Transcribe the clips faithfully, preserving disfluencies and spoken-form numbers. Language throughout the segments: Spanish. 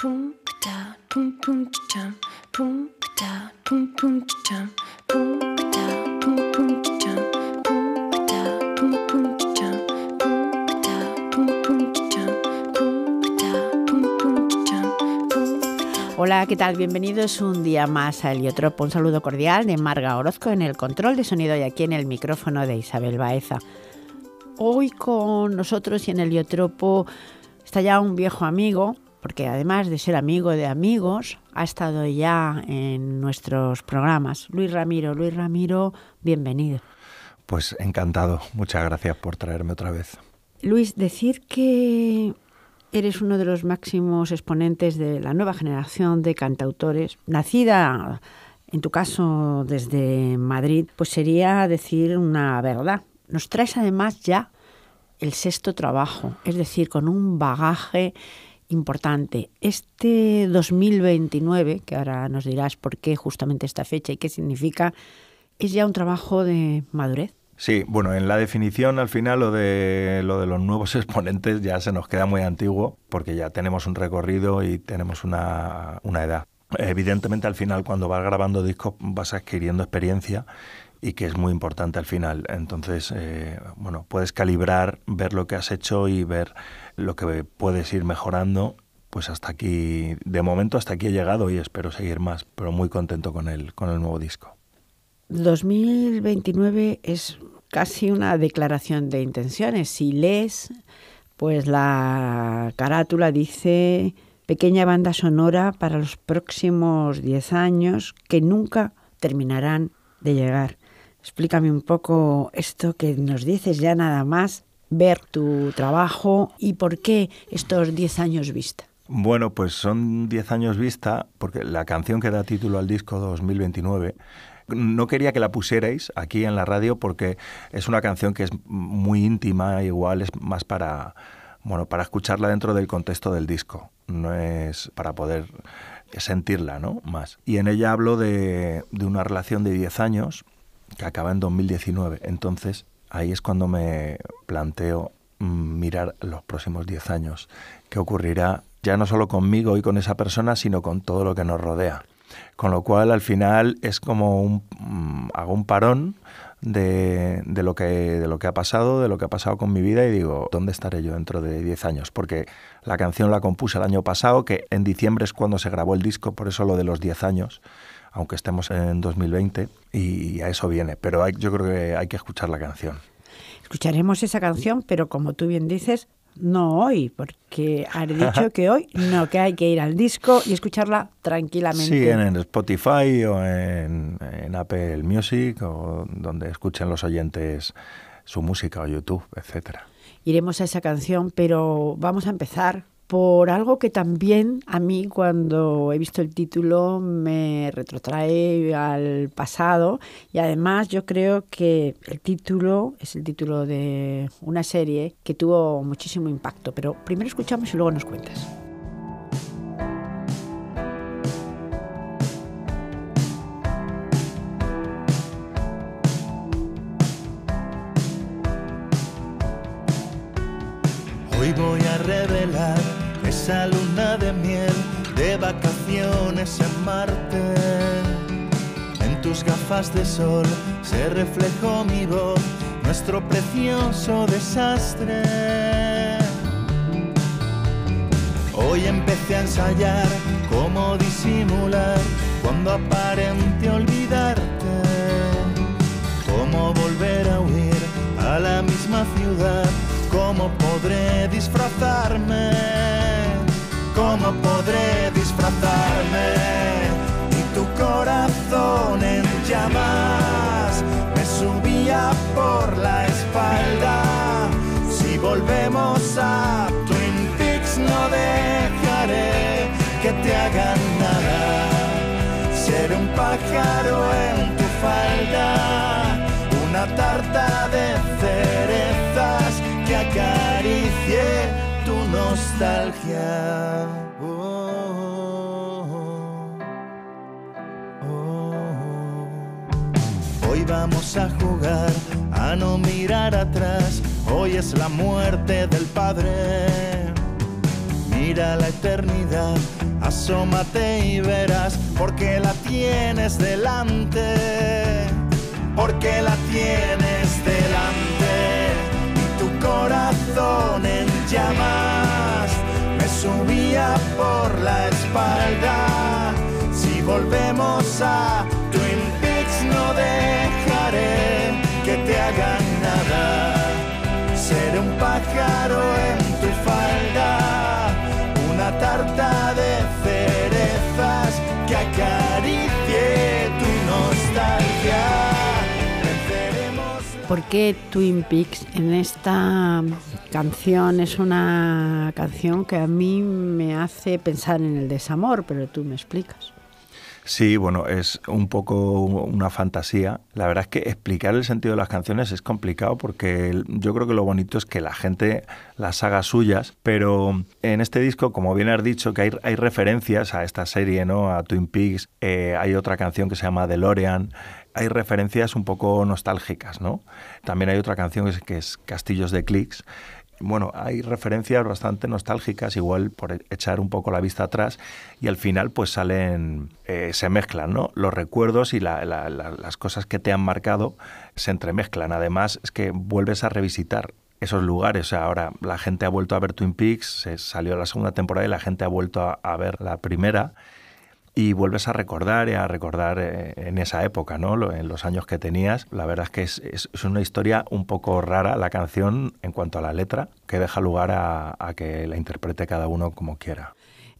Pum pata, pum pum cham, pum pata, pum pum cham, pum pata, pum pum cham, pum pata, pum pum cham, pum pata, pum pum cham, pum pata, pum pum cham, pum pata. Hola, ¿qué tal? Bienvenidos un día más a Heliotropo. Un saludo cordial de Marga Orozco en el control de sonido y aquí en el micrófono de Isabel Baeza. Hoy con nosotros y en Heliotropo está ya un viejo amigo, porque además de ser amigo de amigos, ha estado ya en nuestros programas. Luis Ramiro, Luis Ramiro, bienvenido. Pues encantado, muchas gracias por traerme otra vez. Luis, decir que eres uno de los máximos exponentes de la nueva generación de cantautores, nacida, en tu caso, desde Madrid, pues sería decir una verdad. Nos traes además ya el sexto trabajo, es decir, con un bagaje importante. Este dos mil veintinueve, que ahora nos dirás por qué justamente esta fecha y qué significa, ¿es ya un trabajo de madurez? Sí, bueno, en la definición al final lo de, lo de los nuevos exponentes ya se nos queda muy antiguo porque ya tenemos un recorrido y tenemos una, una edad. Evidentemente al final cuando vas grabando discos vas adquiriendo experiencia y que es muy importante al final. Entonces, eh, bueno, puedes calibrar, ver lo que has hecho y ver lo que puedes ir mejorando. Pues hasta aquí, de momento hasta aquí he llegado y espero seguir más, pero muy contento con el, con el nuevo disco. dos mil veintinueve es casi una declaración de intenciones. Si lees, pues la carátula dice pequeña banda sonora para los próximos diez años que nunca terminarán de llegar. Explícame un poco esto que nos dices ya nada más ver tu trabajo y por qué estos diez años vista. Bueno, pues son diez años vista porque la canción que da título al disco dos mil veintinueve no quería que la pusierais aquí en la radio porque es una canción que es muy íntima, igual es más para, bueno, para escucharla dentro del contexto del disco, no es para poder sentirla, ¿no? Más. Y en ella hablo de, de una relación de diez años que acaba en dos mil diecinueve. Entonces, ahí es cuando me planteo mirar los próximos diez años. ¿Qué ocurrirá ya no solo conmigo y con esa persona, sino con todo lo que nos rodea? Con lo cual, al final, es como un, hago un parón de, de, lo que, de lo que ha pasado, de lo que ha pasado con mi vida y digo, ¿dónde estaré yo dentro de diez años? Porque la canción la compuse el año pasado, que en diciembre es cuando se grabó el disco, por eso lo de los diez años, aunque estemos en dos mil veinte, y a eso viene. Pero hay, yo creo que hay que escuchar la canción. Escucharemos esa canción, pero como tú bien dices, no hoy, porque has dicho que hoy no, que hay que ir al disco y escucharla tranquilamente. Sí, en, en Spotify o en, en Apple Music o donde escuchen los oyentes su música o YouTube, etcétera. Iremos a esa canción, pero vamos a empezar por algo que también a mí cuando he visto el título me retrotrae al pasado y además yo creo que el título es el título de una serie que tuvo muchísimo impacto, pero primero escuchamos y luego nos cuentas. Hoy voy a revelar esa luna de miel de vacaciones en Marte. En tus gafas de sol se reflejó mi voz, nuestro precioso desastre. Hoy empecé a ensayar cómo disimular cuando aparente olvidarte, cómo volver a huir a la misma ciudad, cómo podré disfrazarme, cómo podré disfrazarme, y tu corazón en llamas me subía por la espalda. Si volvemos a Twin Peaks no dejaré que te hagan nada, seré un pájaro en tu falda, una tarta de cerezas que acaricie tu nostalgia. Oh, oh, oh, oh. Hoy vamos a jugar a no mirar atrás, hoy es la muerte del padre. Mira la eternidad asómate y verás, porque la tienes delante, porque la tienes delante. Y tu corazón en llamas me subía por la espalda. Si volvemos a Twin Peaks no dejaré que te hagan nada. Seré un pájaro en tu falda, una tarta de cerezas que acaricie tu nostalgia. ¿Por qué Twin Peaks? En esta canción es una canción que a mí me hace pensar en el desamor, pero tú me explicas. Sí, bueno, es un poco una fantasía. La verdad es que explicar el sentido de las canciones es complicado porque yo creo que lo bonito es que la gente las haga suyas, pero en este disco, como bien has dicho, que hay, hay referencias a esta serie, ¿no? A Twin Peaks, eh, hay otra canción que se llama DeLorean, hay referencias un poco nostálgicas, ¿no? También hay otra canción que es, que es Castillos de Clicks. Bueno, hay referencias bastante nostálgicas, igual por echar un poco la vista atrás, y al final pues salen, eh, se mezclan, ¿no? Los recuerdos y la, la, la, las cosas que te han marcado se entremezclan. Además, es que vuelves a revisitar esos lugares. O sea, ahora la gente ha vuelto a ver Twin Peaks, se salió la segunda temporada y la gente ha vuelto a, a ver la primera. Y vuelves a recordar y a recordar en esa época, ¿no? En los años que tenías. La verdad es que es, es, es una historia un poco rara la canción en cuanto a la letra, que deja lugar a, a que la interprete cada uno como quiera.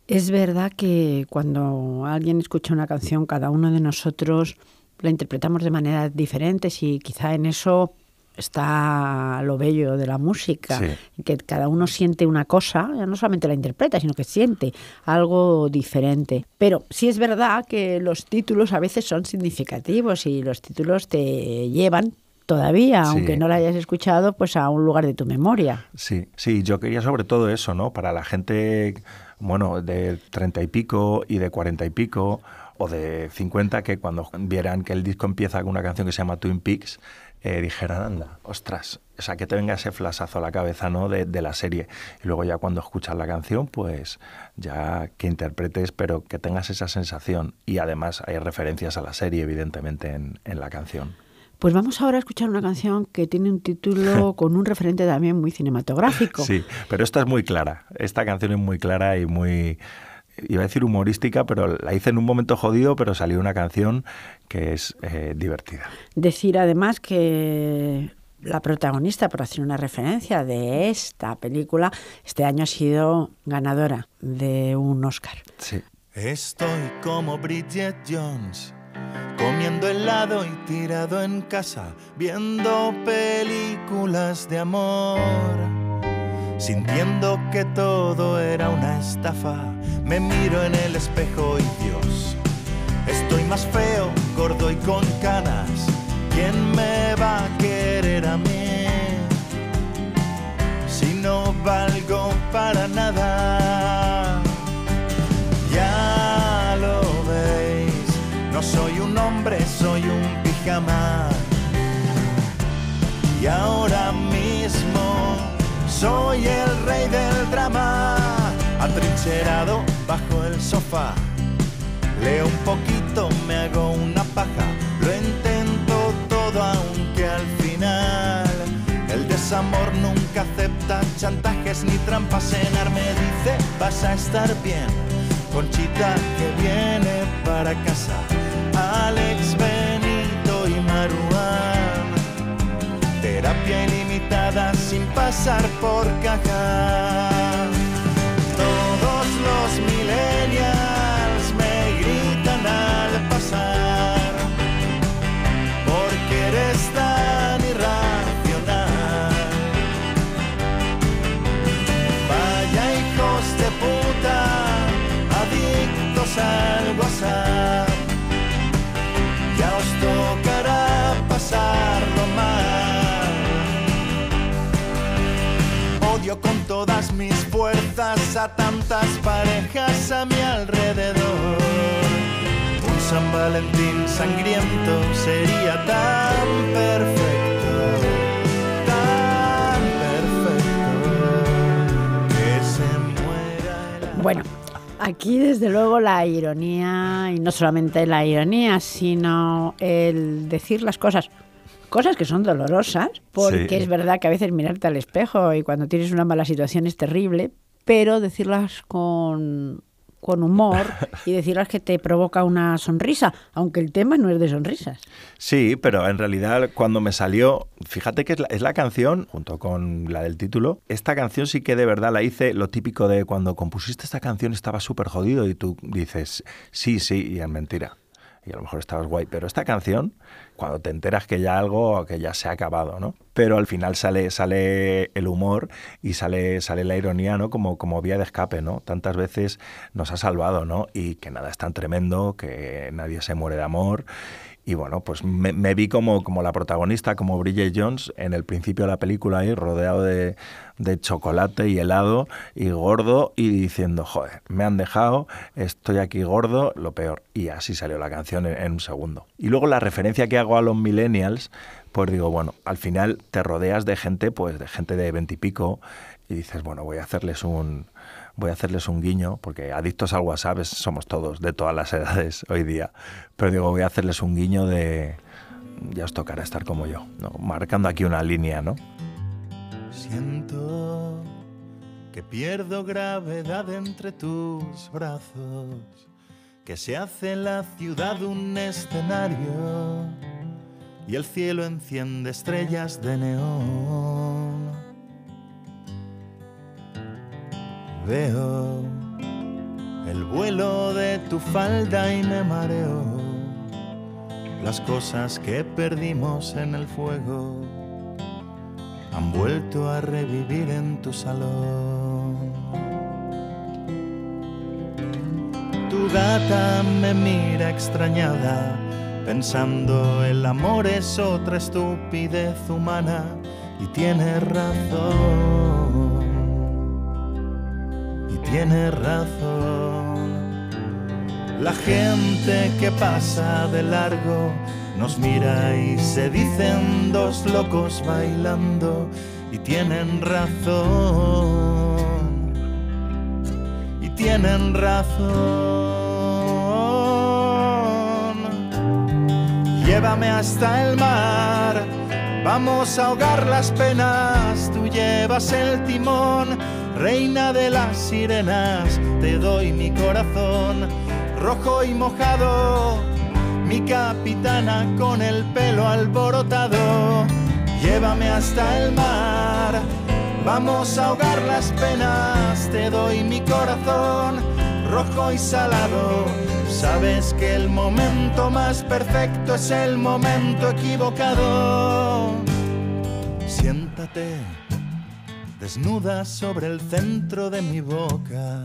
Es verdad que cuando alguien escucha una canción, cada uno de nosotros la interpretamos de maneras diferentes y quizá en eso está lo bello de la música, sí. Que cada uno siente una cosa, no solamente la interpreta, sino que siente algo diferente. Pero sí es verdad que los títulos a veces son significativos y los títulos te llevan todavía, sí, aunque no la hayas escuchado, pues a un lugar de tu memoria. Sí, sí, yo quería sobre todo eso, ¿no? Para la gente, bueno, de treinta y pico y de cuarenta y pico o de cincuenta, que cuando vieran que el disco empieza con una canción que se llama Twin Peaks, Eh, dijeran, anda, ostras, o sea, que te venga ese flasazo a la cabeza, ¿no? de, de la serie. Y luego ya cuando escuchas la canción, pues ya que interpretes, pero que tengas esa sensación. Y además hay referencias a la serie, evidentemente, en, en la canción. Pues vamos ahora a escuchar una canción que tiene un título con un referente también muy cinematográfico. Sí, pero esta es muy clara. Esta canción es muy clara y muy... Iba a decir humorística, pero la hice en un momento jodido, pero salió una canción que es eh, divertida. Decir además que la protagonista, por hacer una referencia de esta película, este año ha sido ganadora de un Oscar. Sí. Estoy como Bridget Jones, comiendo helado y tirado en casa, viendo películas de amor. Sintiendo que todo era una estafa, me miro en el espejo y Dios, estoy más feo, gordo y con canas. ¿Quién me va a querer a mí? Si no valgo para nada. Ya lo veis, no soy un hombre, soy un pijama. Y ahora mismo soy el rey del drama, atrincherado bajo el sofá. Leo un poquito, me hago una paja, lo intento todo aunque al final el desamor nunca acepta chantajes ni trampas. Cenar me dice, vas a estar bien, Conchita que viene para casa, Alex, Benito y Maruán. Terapia ilimitada sin pasar por caja. Todos los millennials me gritan al pasar, porque eres tan irracional. Vaya hijos de puta, adictos al WhatsApp, ya os tocará pasarlo mal. Odio con todas mis fuerzas a tantas parejas a mi alrededor. Un San Valentín sangriento sería tan perfecto, tan perfecto, que se muera el amor. Bueno, Aquí, desde luego, la ironía, y no solamente la ironía, sino el decir las cosas, cosas que son dolorosas, porque sí. Es verdad que a veces mirarte al espejo y cuando tienes una mala situación es terrible, pero decirlas con, con humor y decirlas que te provoca una sonrisa, aunque el tema no es de sonrisas. Sí, pero en realidad cuando me salió, fíjate que es la, es la canción, junto con la del título, esta canción sí que de verdad la hice, lo típico de cuando compusiste esta canción estaba súper jodido y tú dices, sí, sí, y es mentira. Y a lo mejor estabas guay, pero esta canción, cuando te enteras que ya algo, que ya se ha acabado, ¿no? Pero al final sale, sale el humor y sale, sale la ironía, ¿no? Como, como vía de escape, ¿no? Tantas veces nos ha salvado, ¿no? Y que nada es tan tremendo, que nadie se muere de amor. Y bueno, pues me, me vi como, como la protagonista, como Bridget Jones, en el principio de la película, ahí rodeado de, de chocolate y helado y gordo y diciendo, joder, me han dejado, estoy aquí gordo, lo peor. Y así salió la canción en, en un segundo. Y luego la referencia que hago a los millennials, pues digo, bueno, al final te rodeas de gente, pues de gente de veintipico y, y dices, bueno, voy a hacerles un... voy a hacerles un guiño, porque adictos al WhatsApp somos todos, de todas las edades hoy día. Pero digo, voy a hacerles un guiño de... ya os tocará estar como yo, ¿no? Marcando aquí una línea, ¿no? Siento que pierdo gravedad entre tus brazos, que se hace la ciudad un escenario y el cielo enciende estrellas de neón. Veo el vuelo de tu falda y me mareo, las cosas que perdimos en el fuego han vuelto a revivir en tu salón. Tu gata me mira extrañada, pensando el amor es otra estupidez humana y tiene razón. Tienes razón. La gente que pasa de largo nos mira y se dicen dos locos bailando y tienen razón. Y tienen razón. Llévame hasta el mar, vamos a ahogar las penas, tú llevas el timón. Reina de las sirenas, te doy mi corazón rojo y mojado, mi capitana con el pelo alborotado. Llévame hasta el mar, vamos a ahogar las penas, te doy mi corazón rojo y salado. Sabes que el momento más perfecto es el momento equivocado. Siéntate desnuda sobre el centro de mi boca,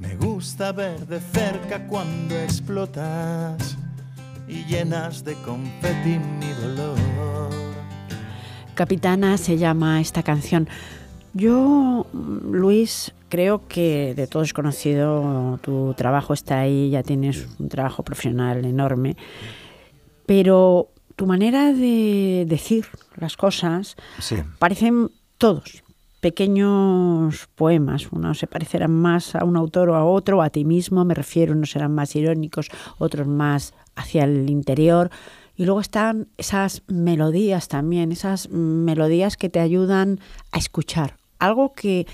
me gusta ver de cerca cuando explotas y llenas de confeti mi dolor. Capitana se llama esta canción. Yo, Luis, creo que de todos es conocido, tu trabajo está ahí, ya tienes un trabajo profesional enorme, pero tu manera de decir las cosas sí. Parecen todos pequeños poemas, unos se parecerán más a un autor o a otro, o a ti mismo me refiero, unos serán más irónicos, otros más hacia el interior. Y luego están esas melodías también, esas melodías que te ayudan a escuchar, algo que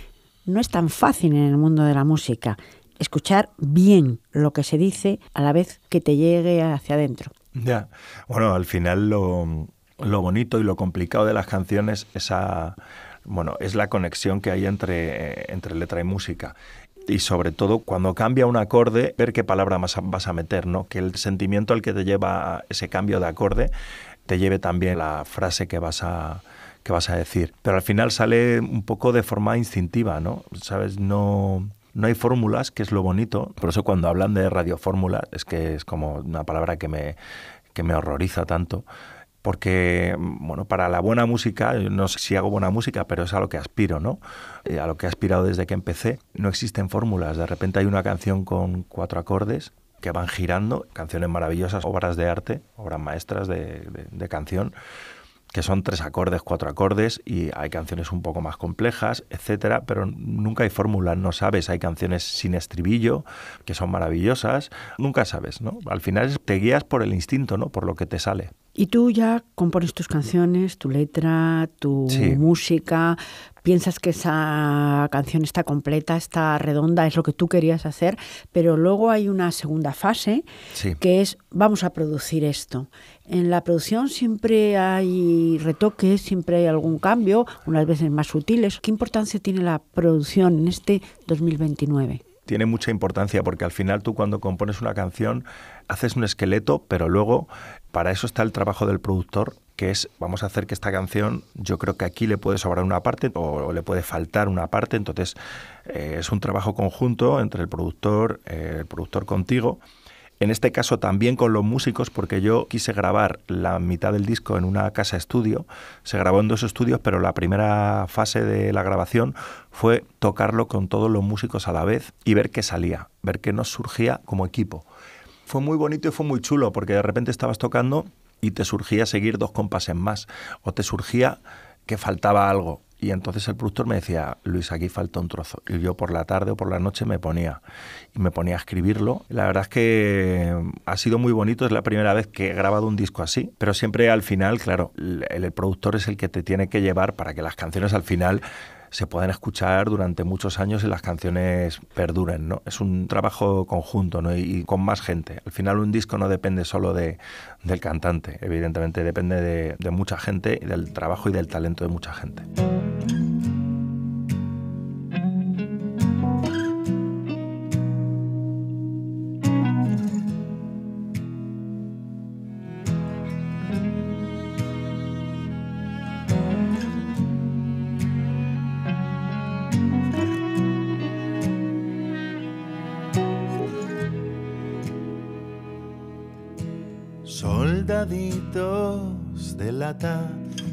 no es tan fácil en el mundo de la música, escuchar bien lo que se dice a la vez que te llegue hacia adentro. Ya, bueno, al final lo... lo bonito y lo complicado de las canciones esa, bueno, es la conexión que hay entre, entre letra y música. Y sobre todo cuando cambia un acorde, ver qué palabra más vas a meter, ¿no? Que el sentimiento al que te lleva ese cambio de acorde te lleve también la frase que vas a, que vas a decir. Pero al final sale un poco de forma instintiva, ¿no? ¿Sabes? No... No hay fórmulas, que es lo bonito. Por eso cuando hablan de radiofórmula, es que es como una palabra que me, que me horroriza tanto. Porque, bueno, para la buena música, no sé si hago buena música, pero es a lo que aspiro, ¿no? Eh, a lo que he aspirado desde que empecé. No existen fórmulas. De repente hay una canción con cuatro acordes que van girando, canciones maravillosas, obras de arte, obras maestras de, de, de canción, que son tres acordes, cuatro acordes, y hay canciones un poco más complejas, etcétera, pero nunca hay fórmulas, no sabes. Hay canciones sin estribillo, que son maravillosas, nunca sabes, ¿no? Al final te guías por el instinto, ¿no? Por lo que te sale. Y tú ya compones tus canciones, tu letra, tu sí. música, piensas que esa canción está completa, está redonda, es lo que tú querías hacer, pero luego hay una segunda fase sí. que es vamos a producir esto. En la producción siempre hay retoques, siempre hay algún cambio, unas veces más sutiles. ¿Qué importancia tiene la producción en este dos mil veintinueve? Tiene mucha importancia porque al final tú cuando compones una canción haces un esqueleto, pero luego para eso está el trabajo del productor, que es vamos a hacer que esta canción, yo creo que aquí le puede sobrar una parte o le puede faltar una parte, entonces eh, es un trabajo conjunto entre el productor, eh, el productor contigo. En este caso también con los músicos, porque yo quise grabar la mitad del disco en una casa estudio. Se grabó en dos estudios, pero la primera fase de la grabación fue tocarlo con todos los músicos a la vez y ver qué salía, ver qué nos surgía como equipo. Fue muy bonito y fue muy chulo, porque de repente estabas tocando y te surgía seguir dos compases más, o te surgía que faltaba algo. Y entonces el productor me decía, Luis, aquí falta un trozo. Y yo por la tarde o por la noche me ponía y me ponía a escribirlo. La verdad es que ha sido muy bonito, es la primera vez que he grabado un disco así. Pero siempre al final, claro, el, el productor es el que te tiene que llevar para que las canciones al final se puedan escuchar durante muchos años y las canciones perduren, ¿no? Es un trabajo conjunto, ¿no? y, y con más gente. Al final un disco no depende solo de, del cantante, evidentemente depende de, de mucha gente, del trabajo y del talento de mucha gente. Soldaditos de lata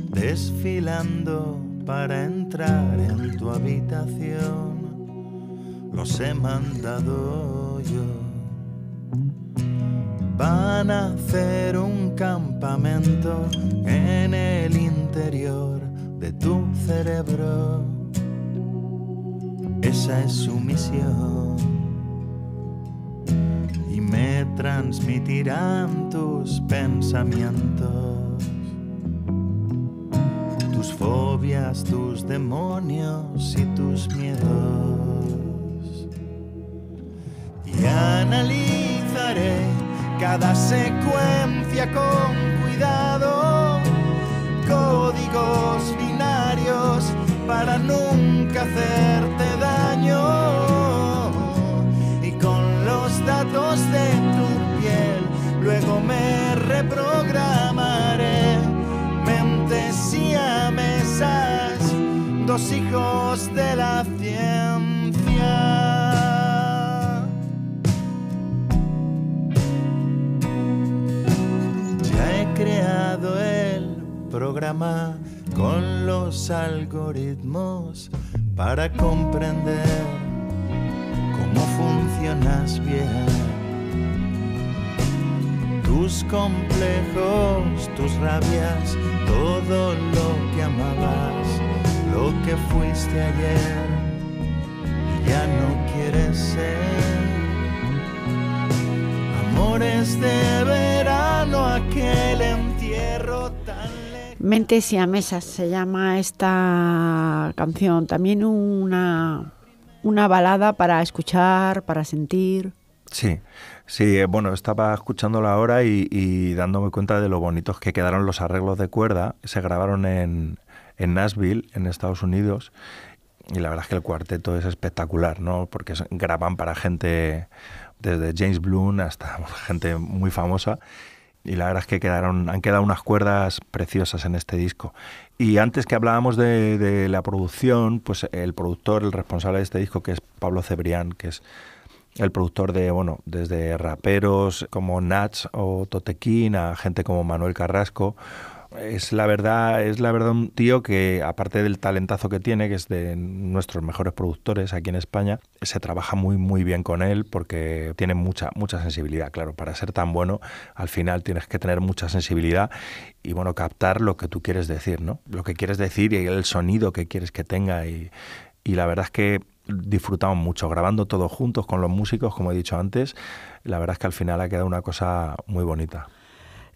desfilando para entrar en tu habitación, los he mandado yo. Van a hacer un campamento en el interior de tu cerebro. Esa es su misión. Me transmitirán tus pensamientos, tus fobias, tus demonios y tus miedos. Y analizaré cada secuencia con cuidado, códigos binarios para nunca hacerte daño. Datos de tu piel, luego me reprogramaré. Mentes y amesas, dos hijos de la ciencia. Ya he creado el programa con los algoritmos para comprender cómo funcionas bien. Tus complejos, tus rabias, todo lo que amabas, lo que fuiste ayer y ya no quieres ser. Amores de verano, aquel entierro tan lejano. Mentes y a mesas se llama esta canción. También una... una balada para escuchar, para sentir. Sí, sí, bueno, estaba escuchándola ahora y, y dándome cuenta de lo bonitos que quedaron los arreglos de cuerda. Se grabaron en, en Nashville, en Estados Unidos, y la verdad es que el cuarteto es espectacular, ¿no? Porque graban para gente desde James Blunt hasta gente muy famosa. Y la verdad es que quedaron, han quedado unas cuerdas preciosas en este disco. Y antes que hablábamos de, de la producción, pues el productor, el responsable de este disco, que es Pablo Cebrián, que es el productor de, bueno, desde raperos como Nach o Totequín a gente como Manuel Carrasco Es la verdad, es la verdad un tío que, aparte del talentazo que tiene, que es de nuestros mejores productores aquí en España, se trabaja muy, muy bien con él porque tiene mucha, mucha sensibilidad. Claro, para ser tan bueno, al final tienes que tener mucha sensibilidad y, bueno, captar lo que tú quieres decir, ¿no? Lo que quieres decir y el sonido que quieres que tenga. Y, y la verdad es que disfrutamos mucho grabando todos juntos con los músicos, como he dicho antes. La verdad es que al final ha quedado una cosa muy bonita.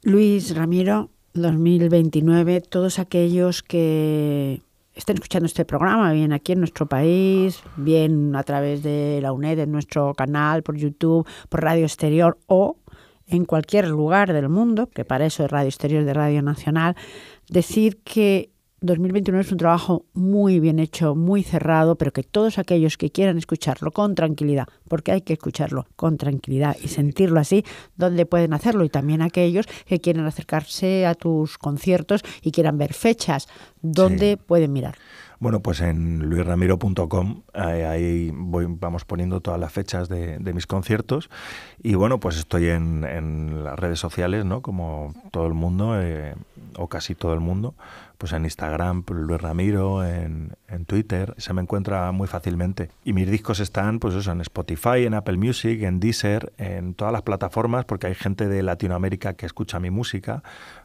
Luis Ramiro, dos mil veintinueve, todos aquellos que estén escuchando este programa, bien aquí en nuestro país, bien a través de la UNED, en nuestro canal, por YouTube, por Radio Exterior o en cualquier lugar del mundo, que para eso es Radio Exterior de Radio Nacional, decir que dos mil veintinueve es un trabajo muy bien hecho, muy cerrado, pero que todos aquellos que quieran escucharlo con tranquilidad, porque hay que escucharlo con tranquilidad y sentirlo así, donde pueden hacerlo. Y también aquellos que quieren acercarse a tus conciertos y quieran ver fechas, ¿dónde sí pueden mirar? Bueno, pues en luis ramiro punto com, ahí voy, vamos poniendo todas las fechas de, de mis conciertos. Y bueno, pues estoy en, en las redes sociales, ¿no? Como todo el mundo, eh, o casi todo el mundo, pues en Instagram, Luis Ramiro, en, en Twitter, se me encuentra muy fácilmente. Y mis discos están, pues eso, en Spotify, en Apple Music, en Deezer, en todas las plataformas, porque hay gente de Latinoamérica que escucha mi música,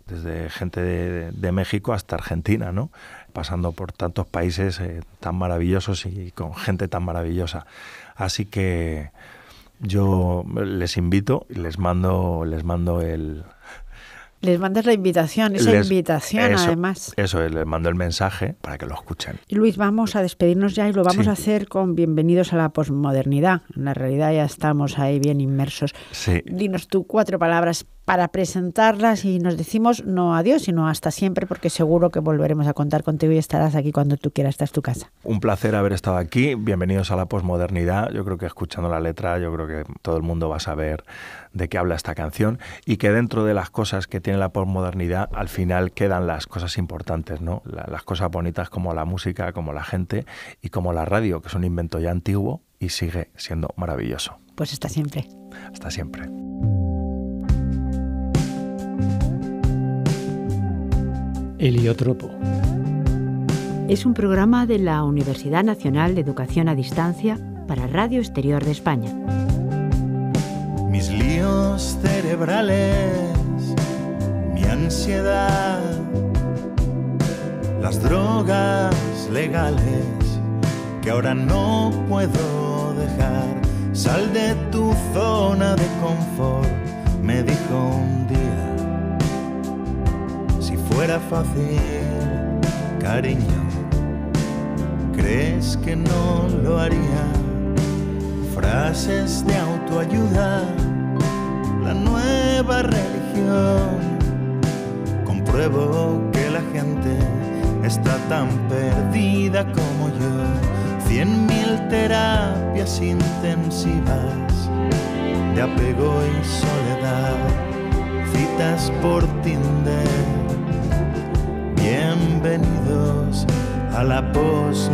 desde gente de, de México hasta Argentina, ¿no? Pasando por tantos países eh, tan maravillosos y con gente tan maravillosa. Así que yo les invito, les mando, les mando el... Les mandas la invitación, esa les, invitación eso, además. Eso, les mando el mensaje para que lo escuchen. Luis, vamos a despedirnos ya y lo vamos sí. a hacer con Bienvenidos a la posmodernidad. En la realidad ya estamos ahí bien inmersos. Sí. Dinos tú cuatro palabras para presentarlas y nos decimos no adiós, sino hasta siempre, porque seguro que volveremos a contar contigo y estarás aquí cuando tú quieras, estás tu casa. Un placer haber estado aquí. Bienvenidos a la posmodernidad. Yo creo que escuchando la letra, yo creo que todo el mundo va a saber de qué habla esta canción y que dentro de las cosas que tiene la posmodernidad, al final quedan las cosas importantes, ¿no? Las cosas bonitas como la música, como la gente y como la radio, que es un invento ya antiguo y sigue siendo maravilloso. Pues hasta siempre. Hasta siempre. Heliotropo. Es un programa de la Universidad Nacional de Educación a Distancia para Radio Exterior de España. Mis líos cerebrales, mi ansiedad, las drogas legales que ahora no puedo dejar. Sal de tu zona de confort, me dijo un día. Fuera fácil, cariño, ¿crees que no lo haría? Frases de autoayuda, la nueva religión. Compruebo que la gente está tan perdida como yo. Cien mil terapias intensivas de apego y soledad, citas por Tinder. Bienvenidos a la posmodernidad.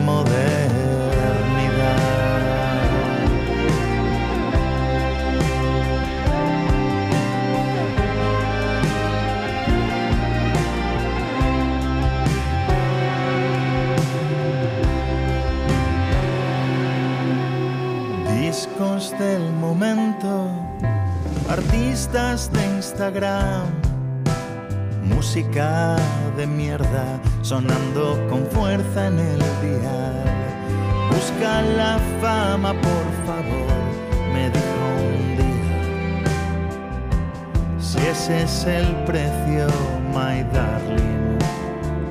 Discos del momento, artistas de Instagram, música de mierda sonando con fuerza en el día. Busca la fama, por favor, me dijo un día. Si ese es el precio, my darling,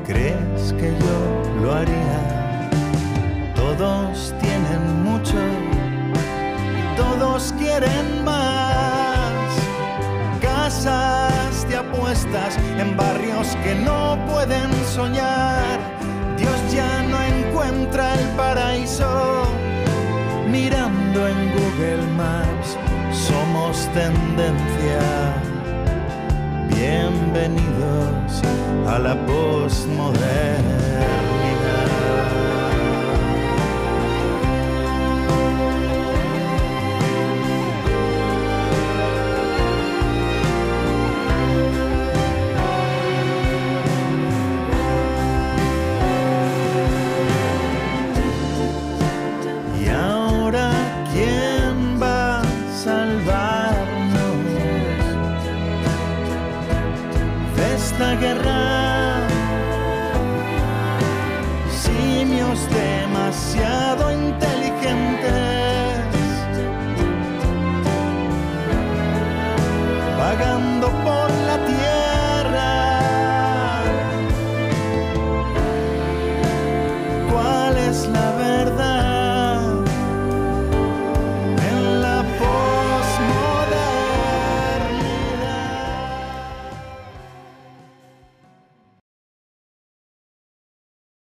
¿crees que yo lo haría? Todos tienen mucho y todos quieren más. Casas de apuestas en barrios que no pueden soñar. Dios ya no encuentra el paraíso mirando en Google Maps. Somos tendencia. Bienvenidos a la posmodernidad. la guerra.